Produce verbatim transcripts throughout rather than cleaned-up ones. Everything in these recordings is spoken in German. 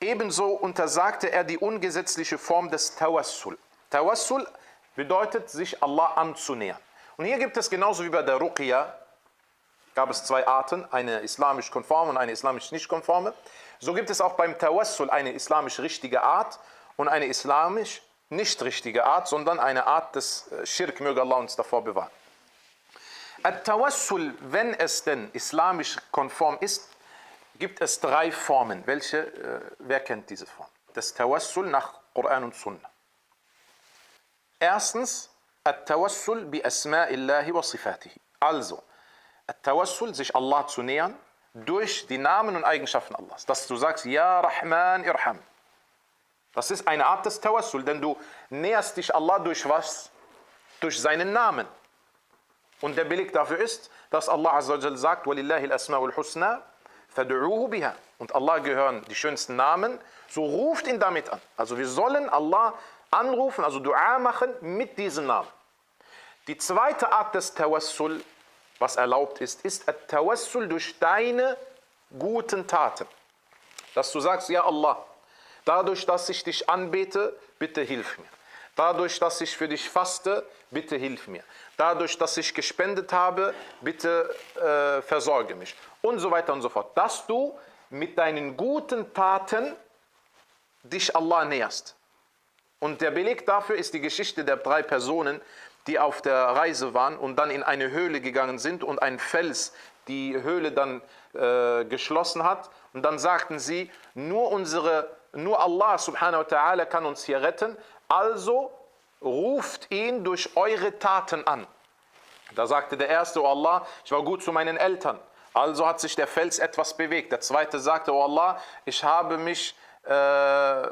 Ebenso untersagte er die ungesetzliche Form des Tawassul. Tawassul bedeutet, sich Allah anzunähern. Und hier gibt es genauso wie bei der Ruqiyah, gab es zwei Arten, eine islamisch konforme und eine islamisch nicht konforme. So gibt es auch beim Tawassul eine islamisch richtige Art und eine islamisch nicht richtige Art, sondern eine Art des Schirk, möge Allah uns davor bewahren. At-Tawassul, wenn es denn islamisch konform ist, gibt es drei Formen. Welche, äh, wer kennt diese Form? Das Tawassul nach Koran und Sunnah. Erstens, At-Tawassul bi asma'illahi wa sifatihi. Also, At-Tawassul, sich Allah zu nähern, durch die Namen und Eigenschaften Allahs. Dass du sagst, Ya Rahman, Irham. Das ist eine Art des Tawassul, denn du näherst dich Allah durch was? Durch seinen Namen. Und der Beleg dafür ist, dass Allah Azzajal sagt, walillahi al ul husna, fad'uhu biha. Und Allah gehören die schönsten Namen, so ruft ihn damit an. Also wir sollen Allah anrufen, also Dua machen mit diesem Namen. Die zweite Art des Tawassul, was erlaubt ist, ist At-Tawassul durch deine guten Taten. Dass du sagst, ja Allah, dadurch, dass ich dich anbete, bitte hilf mir. Dadurch, dass ich für dich faste, bitte hilf mir. Dadurch, dass ich gespendet habe, bitte äh, versorge mich. Und so weiter und so fort. Dass du mit deinen guten Taten dich Allah näherst. Und der Beleg dafür ist die Geschichte der drei Personen, die auf der Reise waren und dann in eine Höhle gegangen sind und ein Fels die Höhle dann äh, geschlossen hat. Und dann sagten sie, nur, unsere, nur Allah subhanahu wa ta'ala kann uns hier retten. Also ruft ihn durch eure Taten an. Da sagte der Erste, oh Allah, ich war gut zu meinen Eltern. Also hat sich der Fels etwas bewegt. Der Zweite sagte, oh Allah, ich habe mich, äh,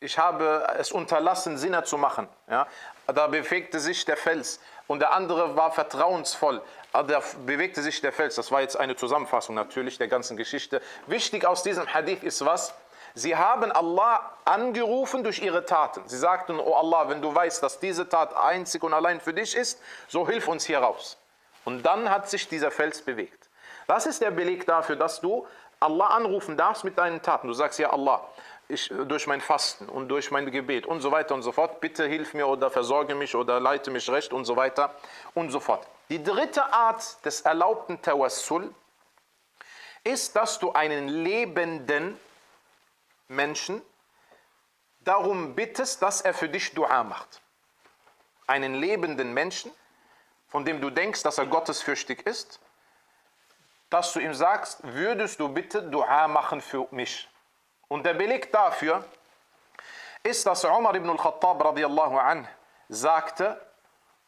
ich habe es unterlassen, Sinne zu machen. Ja? Da bewegte sich der Fels. Und der andere war vertrauensvoll. Da bewegte sich der Fels. Das war jetzt eine Zusammenfassung natürlich der ganzen Geschichte. Wichtig aus diesem Hadith ist was? Sie haben Allah angerufen durch ihre Taten. Sie sagten, oh Allah, wenn du weißt, dass diese Tat einzig und allein für dich ist, so hilf uns hier raus. Und dann hat sich dieser Fels bewegt. Das ist der Beleg dafür, dass du Allah anrufen darfst mit deinen Taten. Du sagst, ja Allah, ich, durch mein Fasten und durch mein Gebet und so weiter und so fort, bitte hilf mir oder versorge mich oder leite mich recht und so weiter und so fort. Die dritte Art des erlaubten Tawassul ist, dass du einen lebenden Menschen darum bittest, dass er für dich Dua macht. Einen lebenden Menschen, von dem du denkst, dass er gottesfürchtig ist, dass du ihm sagst, würdest du bitte Dua machen für mich. Und der Beleg dafür ist, dass Umar ibn al-Khattab radiallahu anh sagte,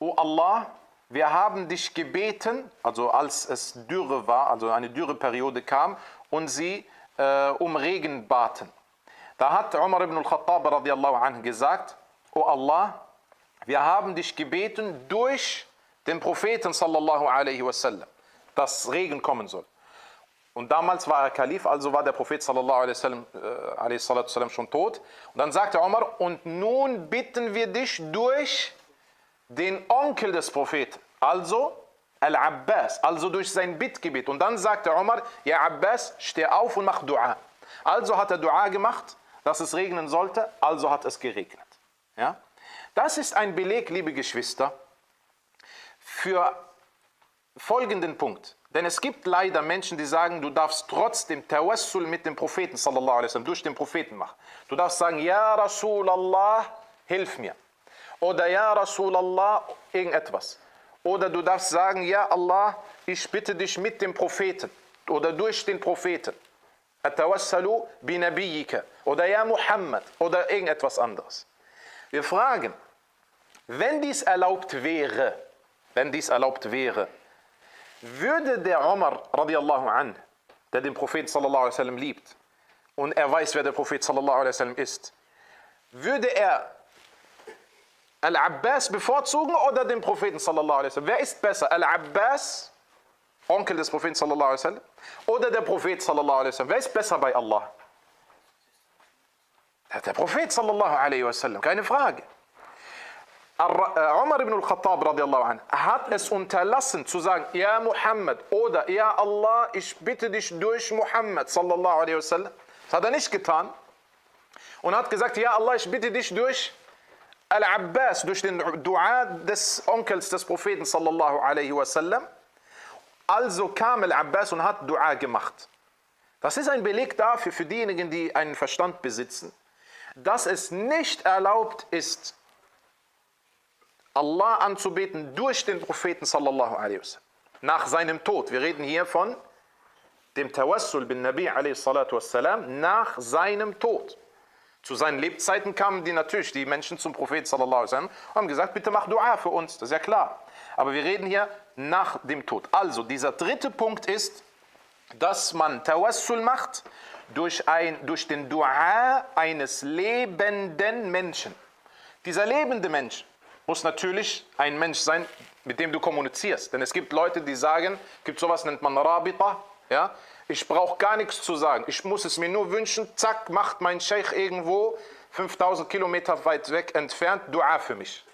O Allah, wir haben dich gebeten, also als es Dürre war, also eine Dürreperiode kam und sie äh, um Regen baten. Da hat Umar ibn al-Khattab radiallahu anh gesagt, O Allah, wir haben dich gebeten durch den Propheten sallallahu alayhi wasallam, dass Regen kommen soll. Und damals war er Kalif, also war der Prophet sallallahu alayhi wasallam schon tot. Und dann sagte Umar, und nun bitten wir dich durch den Onkel des Propheten, also Al-Abbas, also durch sein Bittgebet. Und dann sagte Umar, ja Abbas, steh auf und mach Dua. Also hat er Dua gemacht, dass es regnen sollte, also hat es geregnet. Ja? Das ist ein Beleg, liebe Geschwister, für folgenden Punkt. Denn es gibt leider Menschen, die sagen, du darfst trotzdem Tawassul mit dem Propheten, sallallahu alaihi wasallam, durch den Propheten machen. Du darfst sagen, ja Rasulallah, hilf mir. Oder ja Rasulallah, irgendetwas. Oder du darfst sagen, ja Allah, ich bitte dich mit dem Propheten. Oder durch den Propheten. Atawassalu bi nabiyyika. Oder ja Muhammad. Oder irgendetwas anderes. Wir fragen, wenn dies erlaubt wäre, wenn dies erlaubt wäre, würde der Umar radiallahu anh, der den Propheten sallallahu alaihi wasallam liebt und er weiß, wer der Prophet sallallahu alaihi wasallam ist, würde er Al-Abbas bevorzugen oder den Propheten sallallahu alaihi wasallam? Wer ist besser? Al-Abbas, Onkel des Propheten sallallahu alaihi wasallam, oder der Prophet sallallahu alaihi wasallam? Wer ist besser bei Allah? Der Prophet sallallahu alaihi wasallam, keine Frage. Umar ibn al-Khattab radiallahu anh hat es unterlassen zu sagen, ja Muhammad oder ja Allah, ich bitte dich durch Muhammad sallallahu alaihi wasallam. Das hat er nicht getan und hat gesagt, ja Allah, ich bitte dich durch Al-Abbas, durch den Dua des Onkels des Propheten sallallahu alayhi wasallam. Also kam Al-Abbas und hat Dua gemacht. Das ist ein Beleg dafür, für diejenigen, die einen Verstand besitzen, dass es nicht erlaubt ist, Allah anzubeten durch den Propheten sallallahu alaihi wasallam nach seinem Tod. Wir reden hier von dem Tawassul bin Nabi alaihi salatu wassalam nach seinem Tod. Zu seinen Lebzeiten kamen die natürlich die Menschen zum Propheten sallallahu alaihi wasallam und haben gesagt, bitte mach Dua für uns, das ist ja klar. Aber wir reden hier nach dem Tod. Also dieser dritte Punkt ist, dass man Tawassul macht durch, ein, durch den Dua eines lebenden Menschen. Dieser lebende Mensch muss natürlich ein Mensch sein, mit dem du kommunizierst. Denn es gibt Leute, die sagen, es gibt sowas, nennt man Rabita, ja? Ich brauche gar nichts zu sagen, ich muss es mir nur wünschen, zack, macht mein Scheich irgendwo fünftausend Kilometer weit weg entfernt Dua für mich.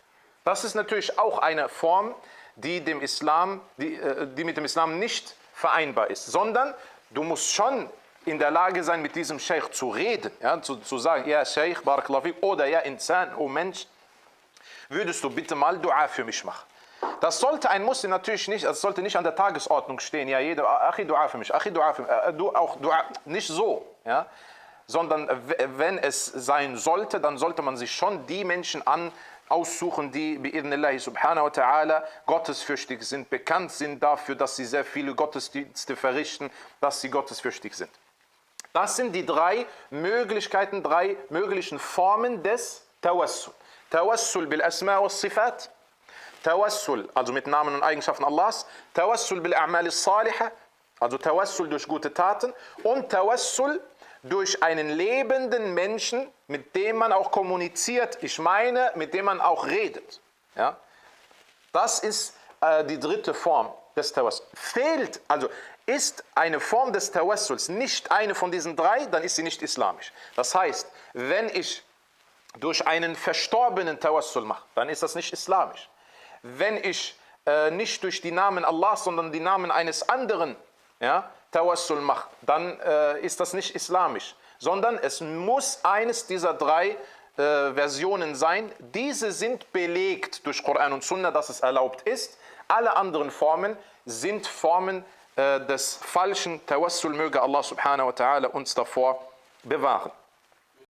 Das ist natürlich auch eine Form, die, dem Islam, die, die mit dem Islam nicht vereinbar ist, sondern du musst schon in der Lage sein, mit diesem Scheich zu reden, ja, zu, zu sagen, ja Scheich, barakallahu fik, oder ja Insan, oh Mensch, würdest du bitte mal Dua für mich machen. Das sollte ein Muslim natürlich nicht, das sollte nicht an der Tagesordnung stehen, ja jeder, achi Dua für mich, achi Dua für mich, äh, du, auch Dua, nicht so, ja, sondern wenn es sein sollte, dann sollte man sich schon die Menschen an aussuchen, die bi'idnillahi subhanahu wa ta'ala gottesfürchtig sind, bekannt sind dafür, dass sie sehr viele Gottesdienste verrichten, dass sie gottesfürchtig sind. Das sind die drei Möglichkeiten, drei möglichen Formen des Tawassul. Tawassul bil Asma wa Sifat, Tawassul, also mit Namen und Eigenschaften Allahs, Tawassul bil Amal Saliha, also Tawassul durch gute Taten und Tawassul durch einen lebenden Menschen, mit dem man auch kommuniziert, ich meine, mit dem man auch redet. Ja? Das ist äh, die dritte Form des Tawassul. Fehlt, also ist eine Form des Tawassuls nicht eine von diesen drei, dann ist sie nicht islamisch. Das heißt, wenn ich durch einen Verstorbenen Tawassul mache, dann ist das nicht islamisch. Wenn ich äh, nicht durch die Namen Allahs, sondern die Namen eines anderen, ja, Tawassul macht, dann äh, ist das nicht islamisch, sondern es muss eines dieser drei äh, Versionen sein. Diese sind belegt durch Koran und Sunna, dass es erlaubt ist. Alle anderen Formen sind Formen äh, des falschen Tawassul. Möge Allah subhanahu wa ta'ala uns davor bewahren.